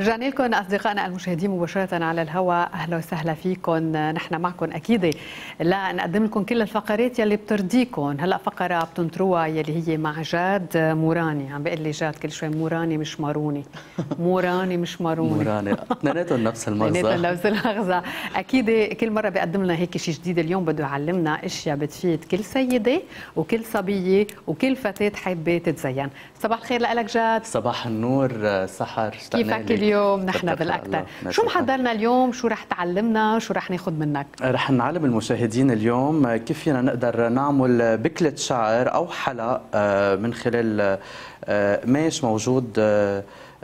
رجعنا لكم أصدقائنا المشاهدين مباشرة على الهواء. أهلا وسهلا فيكم، نحن معكم أكيد لنقدم لكم كل الفقرات يلي بترضيكم. هلأ فقرة بتنطروها يلي هي مع جاد موراني. عم بقول لي جاد كل شوي موراني مش ماروني، موراني مش ماروني، موراني اثنيناتهم نفس المغزى، اثنيناتهم نفس المغزى. أكيد كل مرة بيقدم لنا هيك شيء جديد. اليوم بده يعلمنا أشياء بتفيد كل سيدة وكل صبية وكل فتاة حابة تتزين. صباح الخير لك جاد. صباح النور سحر، كيفك اليوم؟ اليوم نحن بالاكثر شو محضرنا اليوم؟ شو رح تعلمنا؟ شو رح ناخذ منك؟ رح نعلم المشاهدين اليوم كيف فينا نقدر نعمل بكلة شعر او حلق من خلال قماش موجود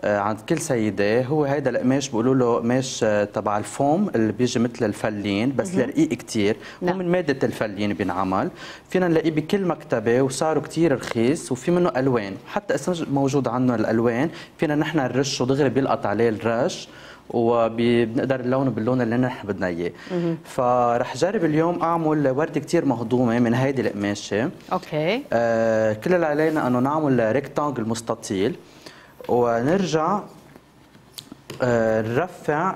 عند كل سيده. هو هيدا القماش بيقولوا له قماش تبع الفوم اللي بيجي مثل الفلين بس لرقيق كثير، ومن ماده الفلين بينعمل. فينا نلاقيه بكل مكتبه وسعره كثير رخيص، وفي منه الوان حتى موجود عنه الالوان. فينا نحن نرشه دغري بيلقط عليه الرش وبنقدر نلونه باللون اللي نحن بدنا اياه. فرح جرب اليوم اعمل ورده كثير مهضومه من هيدي القماشه. اوكي. كل اللي علينا انه نعمل ريكتانجل مستطيل ونرجع نرفع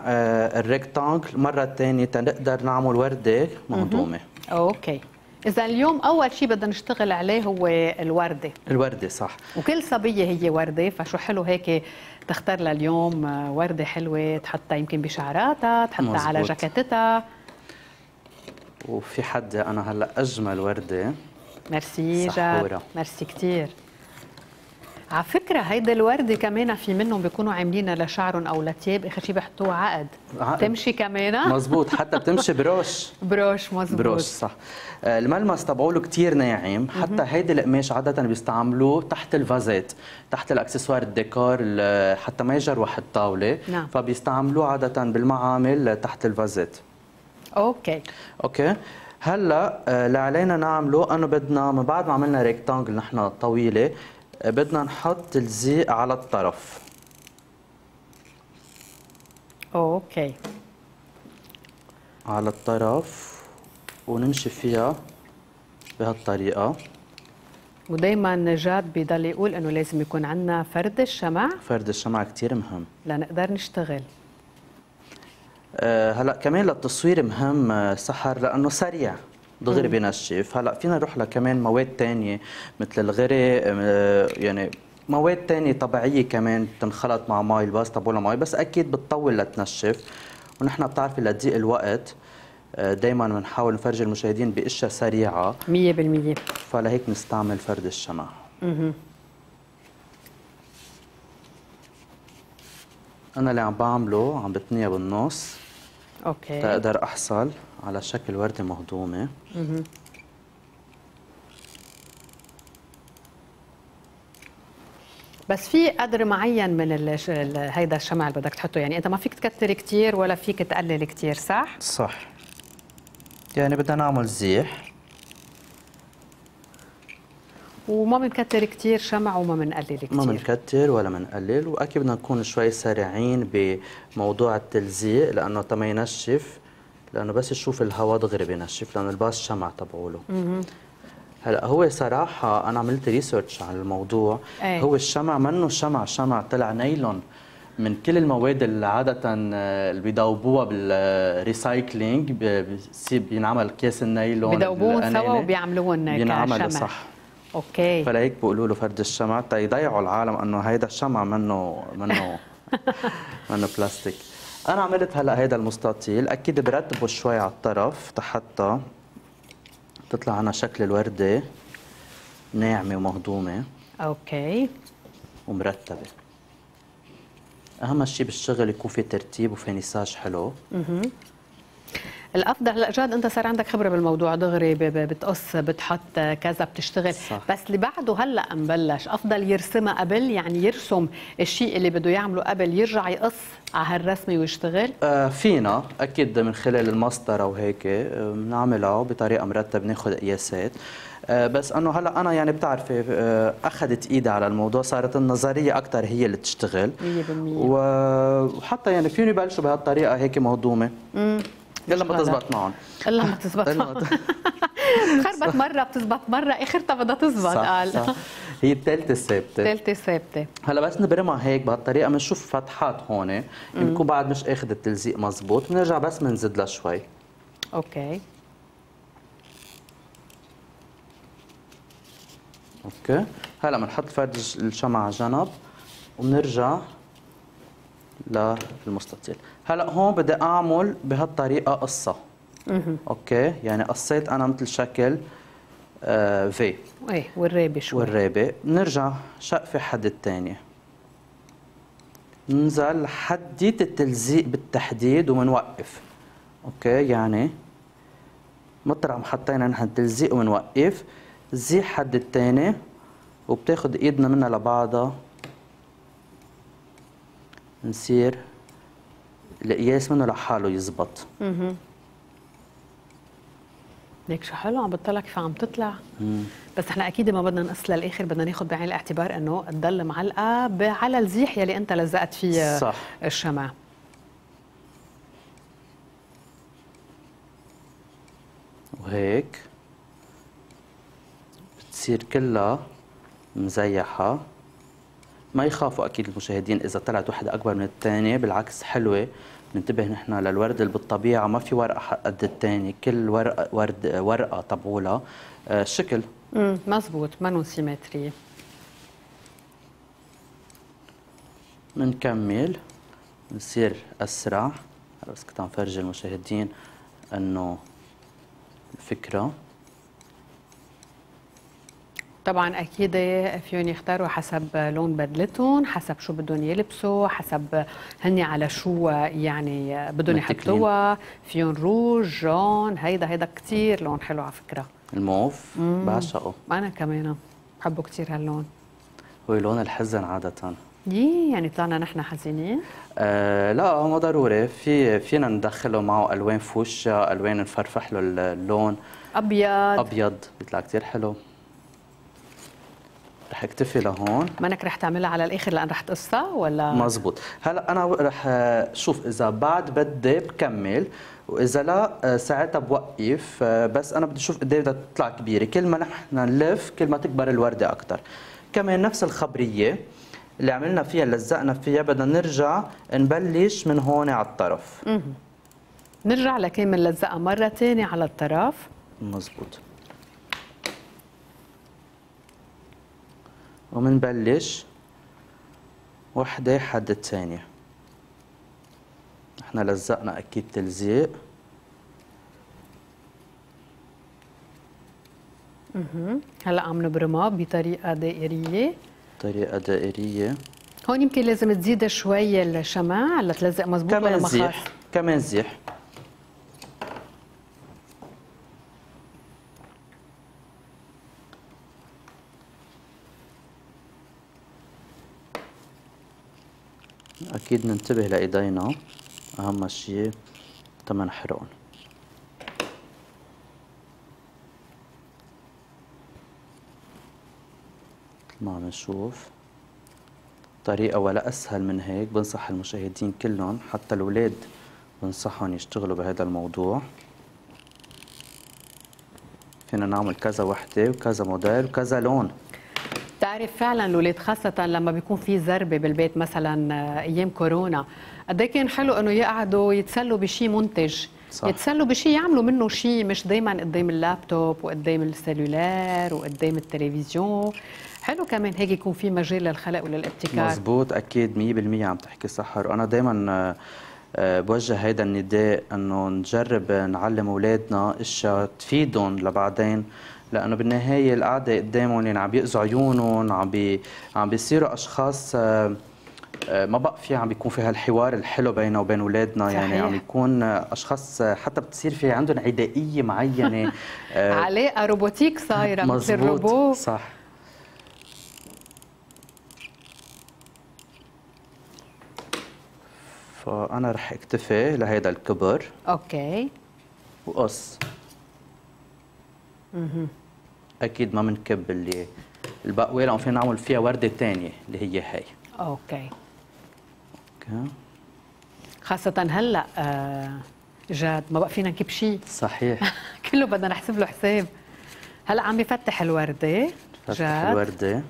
الريكتانجل مرة ثانية تنقدر نعمل وردة مهضومة. اوكي، إذا اليوم أول شيء بدنا نشتغل عليه هو الوردة. الوردة صح، وكل صبية هي وردة، فشو حلو هيك تختار لها اليوم وردة حلوة تحطها يمكن بشعراتها، تحطها مزبوط على جاكيتتها. وفي حد أنا هلا أجمل وردة. ميرسي جاد، ميرسي كثير. على فكرة هيدا الوردة كمان في منهم بيكونوا عاملينها لشعرهم أو لتياب، آخر شيء بيحطوه عقد. تمشي كمان مزبوط، حتى بتمشي بروش بروش مزبوط، بروش صح. الملمس تبعوله كتير ناعم. حتى هيدا القماش عادة بيستعملوه تحت الفازات، تحت الأكسسوار الديكور، حتى ما يجروا حتى الطاولة. نعم. فبيستعملوه عادة بالمعامل تحت الفازات. أوكي أوكي. هلا اللي علينا نعمله أنه بدنا من بعد ما عملنا ريكتانجل نحن طويلة بدنا نحط الزيق على الطرف. اوكي. على الطرف ونمشي فيها بهالطريقة. ودايما جاد بيضل يقول انه لازم يكون عندنا فرد الشمع. فرد الشمع كتير مهم لنقدر نشتغل. هلا كمان للتصوير مهم سحر لأنه سريع دغري بنشف. هلا فينا نروح لكمان مواد ثانيه مثل الغري، يعني مواد ثانيه طبيعيه كمان بتنخلط مع مي الباص تبعولها مي، بس اكيد بتطول لتنشف ونحن بتعرفي لتضيق الوقت دائما بنحاول نفرجي المشاهدين باشياء سريعه 100%، فلهيك نستعمل فرد الشمع. انا اللي عم بعمله عم بتنيه بالنص. اوكي. تقدر احصل على شكل وردة مهضومة. بس في قدر معين من هيدا الشمع اللي بدك تحطه، يعني انت ما فيك تكتر كتير ولا فيك تقلل كتير، صح؟ صح، يعني بدنا نعمل زيح وما بنكتر كتير شمع وما بنقلل كتير، ما بنكتر ولا بنقلل. واكيد بدنا نكون شوي سريعين بموضوع التلزيق لانه تما ينشف، لانه بس يشوف الهواء دغري بينشف لانه الباص شمع تبعوله. هلا هو صراحه انا عملت ريسيرش على الموضوع. أي. هو الشمع منه شمع، شمع طلع نايلون من كل المواد اللي عاده اللي بيدوبوها بالريسايكلينج، بينعمل اكياس النايلون، بيدوبوهم سوا وبيعملوهم كشمع. صح. اوكي. فلهيك بيقولوا له فرد الشمع تيضيعوا العالم انه هيدا الشمع منه بلاستيك. أنا عملت هلا هيدا المستطيل، أكيد برتبه شوي على الطرف حتى تطلع عنا شكل الوردة ناعمة ومهضومة. أوكي. ومرتبة. أهم شيء بالشغل يكون في ترتيب وفينيساج حلو. الأفضل. هلا جاد أنت صار عندك خبرة بالموضوع، دغري بتقص بتحط كذا بتشتغل. صح. بس اللي بعده هلا مبلش أفضل يرسمها قبل، يعني يرسم الشيء اللي بده يعمله قبل يرجع يقص على هالرسمة ويشتغل. فينا أكيد من خلال المسطرة وهيك بنعملها بطريقة مرتبة، ناخذ قياسات. بس أنه هلا أنا يعني بتعرفي أخذت إيدي على الموضوع، صارت النظرية أكثر هي اللي تشتغل 100%. وحتى يعني فيني بلشوا بهالطريقة هيك مهضومة. يلا ما تزبط معهم، يلا ما تزبط خربت مره بتزبط مره، اخرتها بدها تزبط. قال صح. هي الثالثه الثابته، الثالثه الثابته. هلا بس نبرمها هيك بهالطريقه بنشوف فتحات هون بنكون بعد مش اخذ التلزيق مزبوط، بنرجع بس بنزيد لها شوي. اوكي اوكي. هلا بنحط فرد الشمعة على جنب وبنرجع للمستطيل. هلا هون بدي اعمل بهالطريقه قصه. اوكي، يعني قصيت انا مثل شكل في ايه والرابه شوي، والرابه بنرجع شقفه حد الثانيه، بننزل لحديت التلزيق بالتحديد وبنوقف. اوكي، يعني مطرح ما حطينا نحن التلزيق وبنوقف، زي حد الثاني وبتاخد ايدنا منها لبعضها، نصير القياس منه لحاله يزبط. ليك شو حلو، عم بتطلع كيف عم تطلع. بس احنا اكيد ما بدنا نقص للاخر، بدنا ناخذ بعين الاعتبار انه تضل معلقه على الزيح يلي انت لزقت فيه. صح. الشمع. وهيك بتصير كلها مزيحه. ما يخافوا اكيد المشاهدين اذا طلعت وحده اكبر من الثانيه، بالعكس حلوه. ننتبه نحن للورد اللي بالطبيعه ما في ورقه قد الثانيه، كل ورقه ورد ورقه طبولها شكل مزبوط، منو سيمتري. بنكمل بنصير اسرع. بس كنت عم فرجي المشاهدين انه الفكره. طبعا اكيد فيهم يختاروا حسب لون بدلتهم، حسب شو بدهم يلبسوا، حسب هن على شو يعني بدهم يحطوها، فيهم روج، جون، هيدا كثير لون حلو على فكره. الموف بعشقه، انا كمان بحبه كثير هاللون، هو لون الحزن عاده. يعني طلعنا نحن حزينين؟ لا ما ضروري، فينا ندخله معه الوان فوشيا، الوان نفرفح له اللون. ابيض بيطلع كثير حلو. رح اكتفي لهون. مانك رح تعملها على الاخر لان رح تقصها ولا؟ مزبوط. هلا انا رح شوف اذا بعد بدي بكمل، واذا لا ساعتها بوقف. بس انا بدي اشوف قد ايه بدها تطلع كبيره، كل ما نحن نلف كل ما تكبر الورده اكثر. كمان نفس الخبريه اللي عملنا فيها اللي لزقنا فيها بدنا نرجع نبلش من هون على الطرف. نرجع لكامل لزقها مره ثانيه على الطرف. مزبوط. ومنبلش وحده حد الثانيه. احنا لزقنا اكيد تلزيق. هلا عم نبرمها بطريقه دائريه. طريقه دائريه. هون يمكن لازم تزيد شوي الشمع لتلزق مزبوط ولا ما خاص؟ كمان زيح. أكيد ننتبه لإيدينا، أهم شيء تما نحرقهم. مثل ما عم نشوف طريقة ولا أسهل من هيك. بنصح المشاهدين كلهم، حتى الأولاد بنصحهم يشتغلوا بهذا الموضوع. فينا نعمل كذا وحدة وكذا موديل وكذا لون. بتعرف فعلا الولاد خاصة لما بيكون في زربة بالبيت، مثلا أيام كورونا قد ايه كان حلو إنه يقعدوا يتسلوا بشيء منتج. صح. يتسلوا بشيء يعملوا منه شيء، مش دايما قدام اللابتوب وقدام السلولار وقدام التلفزيون. حلو كمان هيك يكون في مجال للخلق وللابتكار. مزبوط، أكيد 100% عم تحكي صح. وأنا دايما بوجه هيدا النداء إنه نجرب نعلم أولادنا أشياء تفيدهم لبعدين، لأنه بالنهاية القعدة قدامهم يعني عم بيأذوا عيونهم، عم بيصيروا أشخاص ما بقى في عم بيكون في هالحوار الحلو بينه وبين أولادنا. صحيح. يعني عم يكون أشخاص حتى بتصير في عندهم عدائية معينة. علاقة روبوتيك صايرة مثل الروبوت. صح. فأنا رح اكتفي لهيدا الكبر. أوكي. وقص. اكيد ما بنكب اللي البقوه، لو فينا نعمل فيها ورده ثانيه اللي هي هي. اوكي. خاصه هلا جاد ما بقى فينا نجيب شيء صحيح. كله بدنا نحسب له حساب. هلا عم بفتح الورده جاد، الورده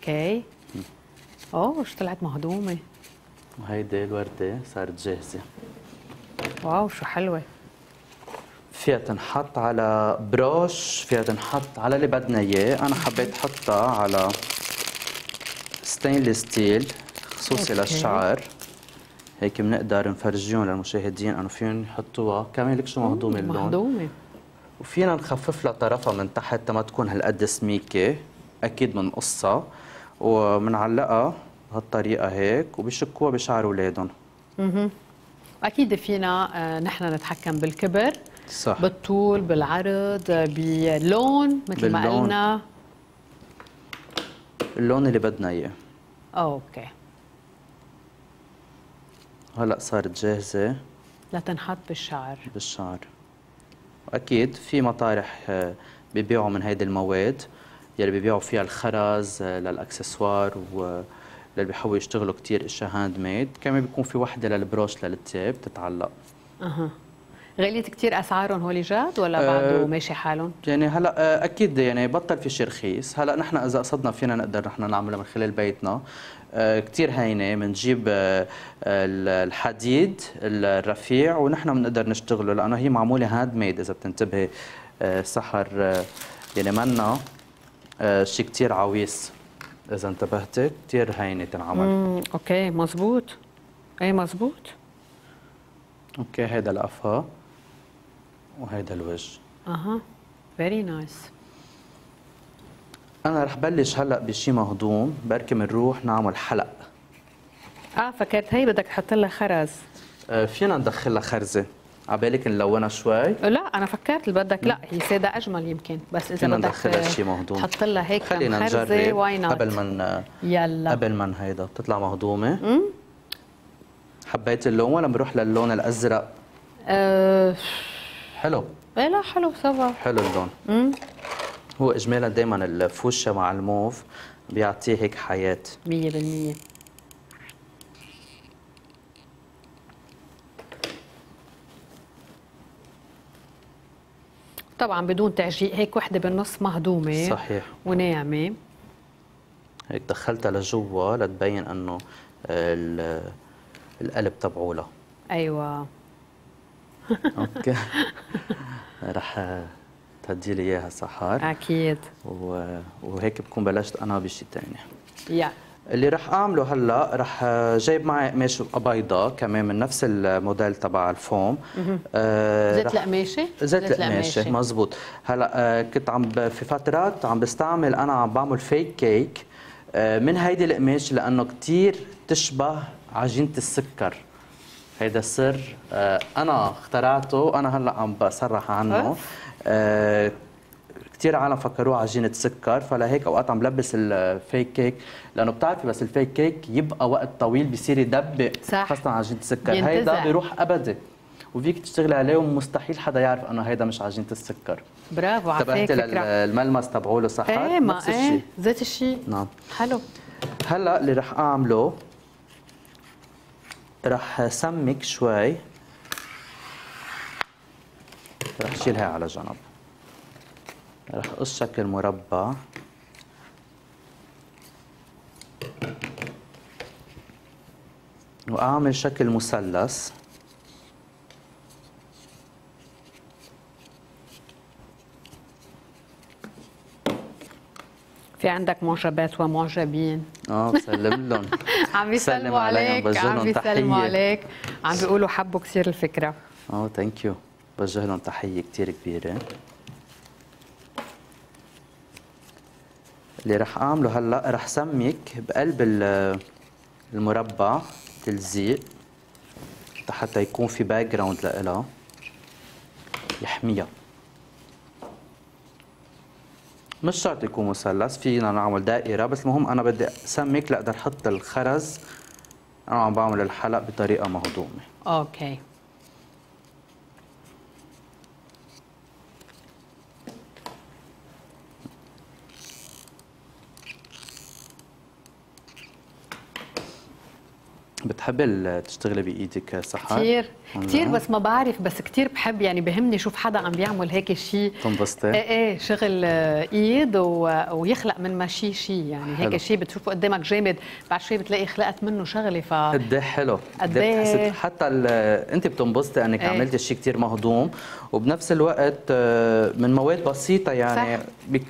اوكي. اوه شو طلعت مهضومه. وهيدي الورده صارت جاهزه. واو شو حلوه. فيها تنحط على بروش، فيها تنحط على اللي بدنا اياه. انا حبيت حطها على ستينلس ستيل خصوصي أوكي. للشعر هيك بنقدر نفرجيهم للمشاهدين انه فيهم يحطوها. كمان لك شو مهضومه اللون، مهضومه. وفينا نخفف لها طرفها من تحت ما تكون هالقد سميكه، اكيد بنقصها وبنعلقها بهالطريقه هيك وبيشكوها بشعر اولادهم. اكيد فينا نحن نتحكم بالكبر صح، بالطول، بالعرض، باللون مثل ما قلنا، اللون اللي بدنا اياه. اوكي هلا صارت جاهزه لتنحط بالشعر. بالشعر واكيد في مطارح ببيعوا من هيدي المواد يلي ببيعوا فيها الخرز للاكسسوار واللي بيحاولوا يشتغلوا كثير اشياء هاند ميد. كمان بيكون في وحده للبروش للتياب بتتعلق. اها غليت كثير اسعارهم هولي جاد ولا بعده ماشي حالهم؟ يعني هلا اكيد يعني بطل في شيء رخيص. هلا نحن اذا قصدنا فينا نقدر نحن نعملها من خلال بيتنا. كثير هينه، بنجيب الحديد الرفيع ونحن بنقدر نشتغله لانه هي معموله هاند ميد. اذا بتنتبهي سحر يعني منا شيء كثير عويص. اذا انتبهتي كثير هينه تنعمل. اوكي مزبوط. اي مزبوط. اوكي هيدا القفا وهيدا الوجه. اها فيري نايس. انا رح بلش هلا بشي مهضوم، بركي بنروح نعمل حلق. فكرت هي بدك تحط لها خرز. فينا ندخل لها خرزه، عبالك نلونها شوي؟ لا انا فكرت اللي بدك، لا هي ساده اجمل يمكن، بس اذا بدك ندخلها شي مهضوم تحط لها هيك خرزه واي نوت. قبل ما يلا قبل ما هيدا بتطلع مهضومه. حبيت اللون ولا بنروح للون الازرق؟ حلو. ايه لا حلو صبا. حلو اللون. هو اجمالا دائما الفوشيا مع الموف بيعطيه هيك حياه 100%. طبعا بدون تعجيق، هيك وحده بالنص مهضومه صحيح وناعمه. هيك دخلتها لجوا لتبين انه القلب تبعولها. ايوه اوكي رح تهدي لي اياها سحار اكيد. وهيك بكون بلشت انا بشيء ثاني. يا اللي رح اعمله هلا رح جايب معي قماش بيضاء كمان من نفس الموديل تبع الفوم. زيت القماشه. زيت القماشه مزبوط. هلا كنت عم في فترات عم بستعمل، انا عم بعمل فيك كيك من هيدي القماشه لانه كثير تشبه عجينة السكر. هيدا السر أنا اخترعته وأنا هلأ عم بصرح عنه. كتير عالم فكروه عجينة سكر، فلهيك أوقات عم بلبس الفيك كيك لأنه بتعرفي بس الفيك كيك يبقى وقت طويل بيصير يدبق خاصة عجينة السكر. هيدا بيروح أبدا وفيك تشتغلي عليه ومستحيل حدا يعرف أنه هيدا مش عجينة السكر. برافو عليك. تبعتي الملمس تبعوله صح؟ إيه ما إيه ذات الشيء. نعم حلو. هلأ اللي رح أعمله رح سمك شوي، رح شيلها على جنب، رح قص شكل مربع. وأعمل شكل مثلث. في عندك معجبات ومعجبين. بسلم لهم. عم بيسلموا عليك، عم بيسلموا عليك، عم بيقولوا حبوا كثير الفكره. ثانك يو. بوجه لهم تحيه كثير كبيره. اللي رح اعمله هلا رح سمك بقلب المربع تلزيق حتى يكون في باك جراوند لإلها يحميها. مش شرط يكون مثلث، فينا نعمل دائرة، بس المهم أنا بدي سمك لأقدر أحط الخرز. أنا عم بعمل الحلق بطريقة مهضومة. أوكي. بتحبي تشتغلي بايدك سحر؟ كثير كثير، بس ما بعرف، بس كثير بحب، يعني بهمني شوف حدا عم بيعمل هيك شيء تنبسطي. ايه شغل ايد ويخلق من ما شيء يعني هيك شيء بتشوفه قدامك جامد، بعد شوي بتلاقي خلقت منه شغله. ف قد ايه حلو، قد ايه بتحسي حتى انت بتنبسطي انك عملتي شيء كثير مهضوم، وبنفس الوقت من مواد بسيطه يعني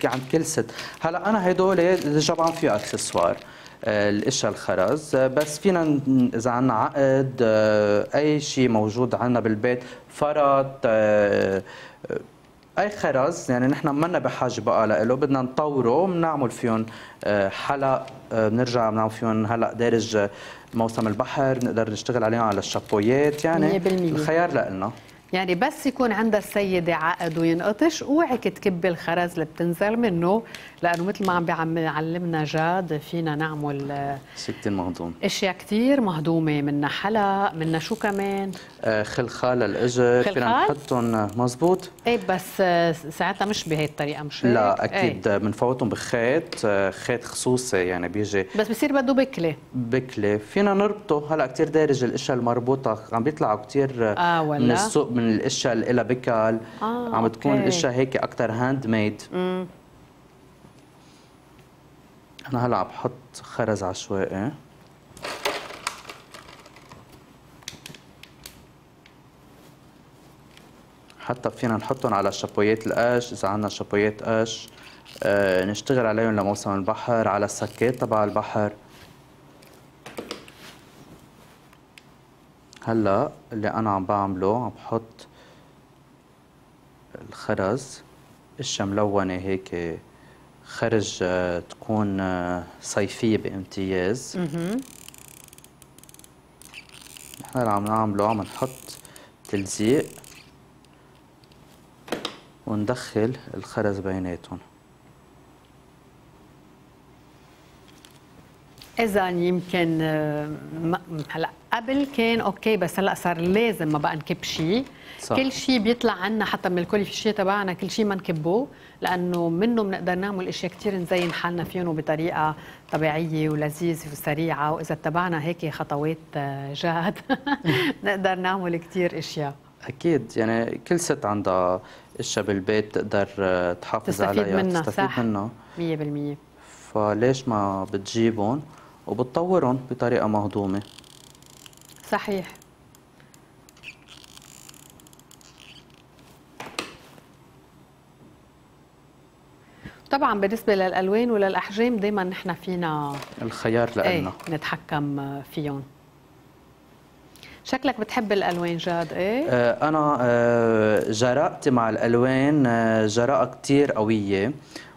عن كل ست. هلا انا هدول طبعا في اكسسوار القشة الخرز، بس فينا اذا عندنا عقد اي شيء موجود عندنا بالبيت، فرط، اي خرز يعني نحن منا بحاجه بقى له، بدنا نطوره بنعمل فيهم حلق، بنرجع بنعمل فيهم هلا دارج موسم البحر، بنقدر نشتغل عليهم على الشابويات، يعني الخيار لنا يعني. بس يكون عندها السيدة عقد وينقطش، اوعك تكبي الخرز اللي بتنزل منه، لأنه مثل ما عم بيعلمنا جاد فينا نعمل شيء كثير مهضوم، اشياء كثير مهضومة، منا حلق، منا شو كمان؟ خلخال للإجر فينا نحطهم. مزبوط. ايه بس ساعتها مش بهي الطريقة، مش هيك؟ لا أكيد بنفوتهم بخيط، خيط خصوصي يعني بيجي، بس بصير بده بكلة. بكلة فينا نربطه، هلا كثير دارج الأشياء المربوطة عم بيطلعوا كثير من السوق، من القشة اللي لها بكل، عم تكون القشة هيك أكثر هاند ميد. أنا هلا عم بحط خرز عشوائي، حتى فينا نحطهم على شابويات القش إذا عندنا شابويات قش، نشتغل عليهم لموسم البحر، على السكات تبع البحر. هلا اللي انا عم بعمله عم بحط الخرز قشة ملونة هيك خرج، تكون صيفية بامتياز. نحن اللي عم نعمله عم نحط تلزيق وندخل الخرز بيناتهم. إذا يمكن هلا قبل كان اوكي، بس هلا صار لازم ما بقى نكب شيء، كل شيء بيطلع عنا حتى من الكوليفيشيه تبعنا، كل شيء ما نكبه، لانه منه بنقدر نعمل اشياء كثير نزين حالنا فيهم بطريقه طبيعيه ولذيذه وسريعه، واذا اتبعنا هيك خطوات جاد نقدر نعمل كثير اشياء. اكيد يعني كل ست عندها اشياء بالبيت تقدر تحافظ عليها تستفيد منها 100%، فليش ما بتجيبهم وبتطورهم بطريقه مهضومه. صحيح. طبعا بالنسبه للالوان وللاحجام دائما نحن فينا الخيار لنا نتحكم فيهم. شكلك بتحب الالوان جاد؟ ايه انا جرأتي مع الالوان جرأة كثير قويه،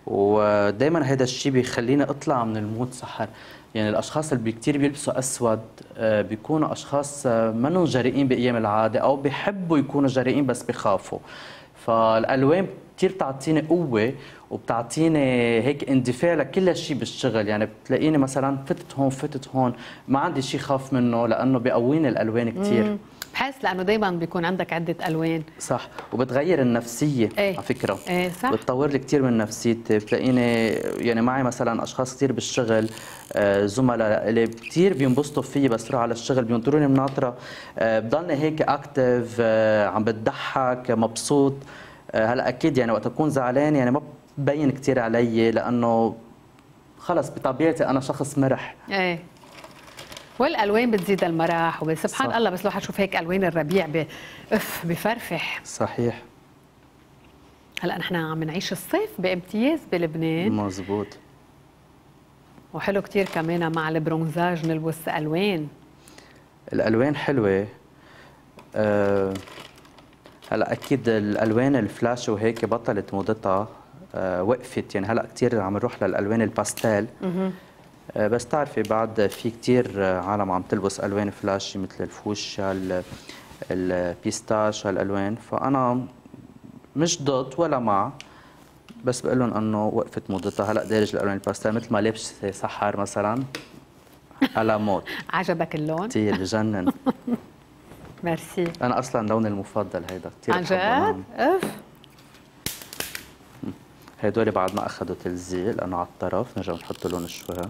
ودائما هذا الشيء بيخليني اطلع من المود سحر. يعني الاشخاص اللي كثير بيلبسوا اسود بيكونوا اشخاص منهم جريئين بايام العاده، او بيحبوا يكونوا جريئين بس بخافوا. فالالوان كثير بتعطيني قوه، وبتعطيني هيك اندفاع لكل شيء بالشغل، يعني بتلاقيني مثلا فتت هون فتت هون، ما عندي شيء خاف منه لانه بقويني الالوان كثير. بحس لانه دائما بيكون عندك عده الوان. صح، وبتغير النفسيه. على فكره صح، بتطور لي كثير من نفسيتي، بتلاقيني يعني معي مثلا اشخاص كثير بالشغل، زملاء اللي كثير بينبسطوا فيي، بس روح على الشغل بينطروني مناطره، بضلني هيك اكتف، عم بتضحك مبسوط. هلا اكيد يعني وقت اكون زعلان يعني ما ببين كثير علي، لانه خلص بطبيعتي انا شخص مرح. والالوان بتزيد المرح، وسبحان الله بس الواحد شوف هيك الوان الربيع بفرفح. صحيح. هلا نحن عم نعيش الصيف بامتياز بلبنان. مزبوط. وحلو كثير كمان مع البرونزاج نلبس الوان. الالوان حلوه. هلا اكيد الالوان الفلاش وهيك بطلت موضتها، وقفت يعني، هلا كثير عم نروح للالوان الباستيل. بس تعرفي بعد في كثير عالم عم تلبس الوان فلاشي مثل الفوشيا، البيستاش، هالالوان، فانا مش ضد ولا مع، بس بقول لهم انه وقفت موضتها. هلا دارج الالوان الباستيل مثل ما لابسه سحر مثلا على مود. عجبك اللون؟ كثير بجنن. ميرسي. انا اصلا لوني المفضل هيدا كثير. عن جد؟ اف هدول بعد ما اخذوا تلزيق لانه على الطرف، نرجع نحط لون الشوها.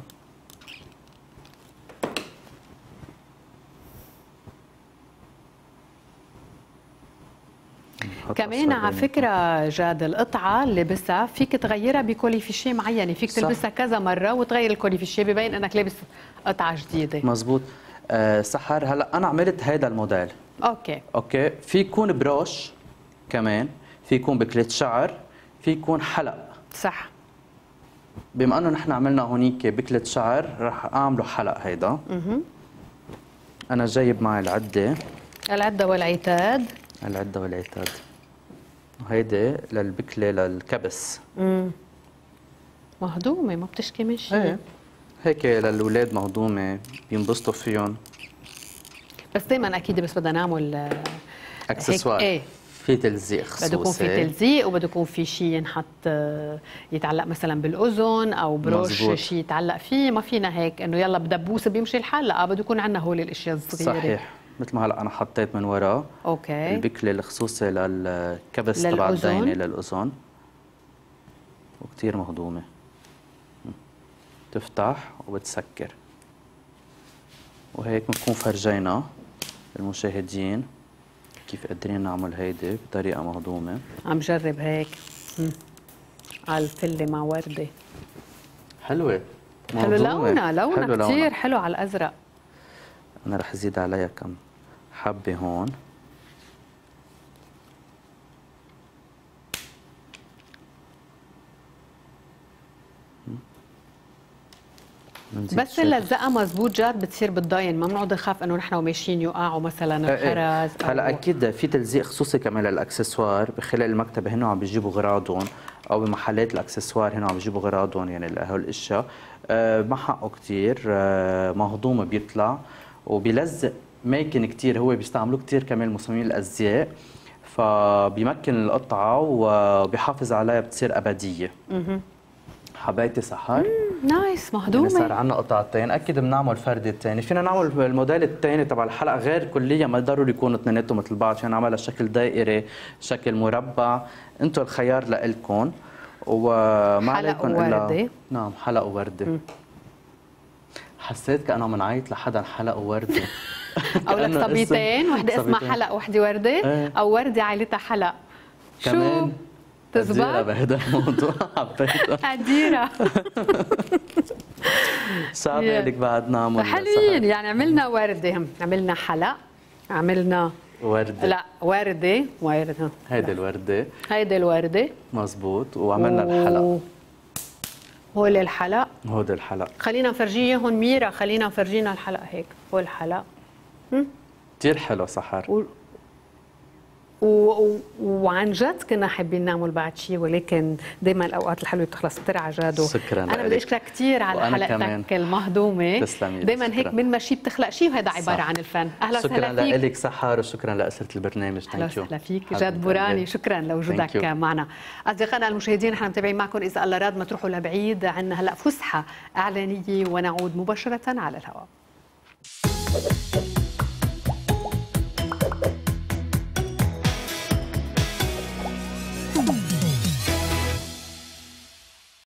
كمان على فكره جاد القطعه اللي لبسها فيك تغيرها بكوليفيشيه معينه، فيك تلبسها كذا مره وتغير الكوليفيشيه ببين انك لابس قطعه جديده. مزبوط. سحر، هلا انا عملت هيدا الموديل. اوكي في يكون بروش كمان، في يكون بكليت شعر، في يكون حلق. صح. بما انه نحن عملنا هونيك بكلة شعر رح اعمله حلق هيدا. انا جايب معي العدة والعتاد. وهيدي للبكلة للكبس. مهضومة ما بتشكي من شيء. ايه هيك للولاد مهضومة بينبسطوا فيهم. بس دايما اكيد بس بدنا نعمل اكسسوار. ايه في تلزيق خصوصي، بده يكون في تلزيق وبده يكون في شيء ينحط يتعلق مثلا بالاذن او بروش شيء يتعلق فيه، ما فينا هيك انه يلا بدبوسه بيمشي الحل، بده يكون عندنا هول الاشياء الصغيره. صحيح، مثل ما هلا انا حطيت من ورا البكله الخصوصي للكبس تبع الدينه للاذن، وكثير مهضومه بتفتح وبتسكر، وهيك بنكون فرجينا المشاهدين كيف قادرين نعمل هيدي بطريقه مهضومه. عم جرب هيك على الفله مع ورده حلوه. حلو لونها، كثير حلو على الازرق. انا رح زيد عليها كم حبه هون. بس اللزقه مزبوط جاد بتصير بتضاين، ما بنقعد نخاف انه نحن وماشيين يوقعوا مثلا الخرز. هلا اكيد في تلزيق خصوصي كمان للاكسسوار، بخلال المكتبه هن عم بيجيبوا غراضهم او بمحلات الاكسسوار هن عم بيجيبوا غراضهم، يعني هول الاشياء ما حقه كثير مهضومه بيطلع وبيلزق ماكن كثير، هو بيستعملوه كثير كمان المصممين الازياء، فبيمكن القطعه وبيحافظ عليها بتصير ابديه. حبايتي سحر نايس مهضومه. صار عندنا قطعتين، اكيد بنعمل فرد الثاني، فينا نعمل الموديل الثاني تبع الحلقه غير كليه، ما ضروري يكونوا اثنيناتهم مثل بعض، فينا نعملها شكل دائري، شكل مربع، انتم الخيار لإلكم وما عليكم الا حلقه. نعم حلقه ورده. حسيت كانه عم نعيط لحدا حلقه ورده او لصبيتين، وحده اسمها حلقه وحده ورده. او ورده عائلتها حلق. شو تزبط بهذا الموضوع؟ حبيته قديره. صعب عليك بعد نعمل حلوين، يعني عملنا ورده، عملنا حلق، عملنا ورده. لا ورده هيدي الورده، مزبوط، وعملنا الحلق. هول الحلق، خلينا نفرجيه هون ميرا، فرجينا الحلق هيك. هول الحلق كثير حلو سحر، وعن جد كنا حابين نعمل بعد شيء، ولكن دايما الاوقات الحلوه بتخلص بسرعه جادو. شكرا لك. انا بدي اشكرك كثير على حلقتك المهضومه. تسلمي. دايما هيك من ما شيء بتخلق شيء، وهذا عباره عن الفن. اهلا وسهلا فيك. شكرا لك سحر، وشكرا لاسره البرنامج. ثانك يو. اهلا وسهلا فيك جاد موراني، شكرا لوجودك معنا. اصدقائنا المشاهدين نحن متابعين معكم، اذا الله راد ما تروحوا لبعيد، عندنا هلا فسحه اعلانيه ونعود مباشره على الهواء.